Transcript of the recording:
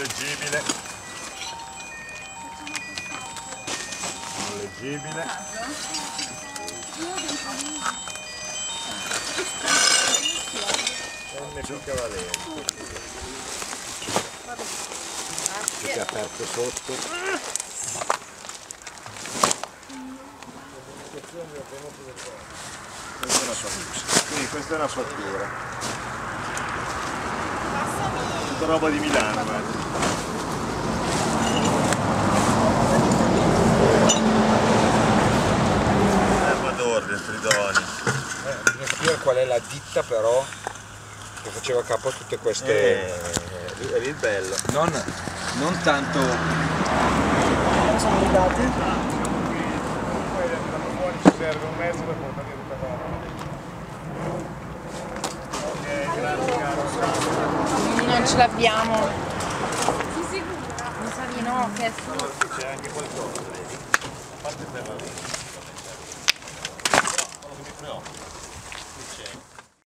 leggibile, non leggibile. Donne più cavalieri. Si è aperto sotto. Questa è la sua musica. Quindi questa è la sua figura. Roba di Milano, Madorre, Fridoni. Bisogna capire qual è la ditta però che faceva capo a tutte queste. È il bello. Non tanto. Sono andati. Poi andiamo fuori, ci serve un mezzo per portare tutta la roba. Ok, grazie caro. Non ce l'abbiamo. Sei sicura? Mi sa di no, che è solo. C'è anche qualcosa, vedi? A parte per la vita. Però quello che mi preoccupa.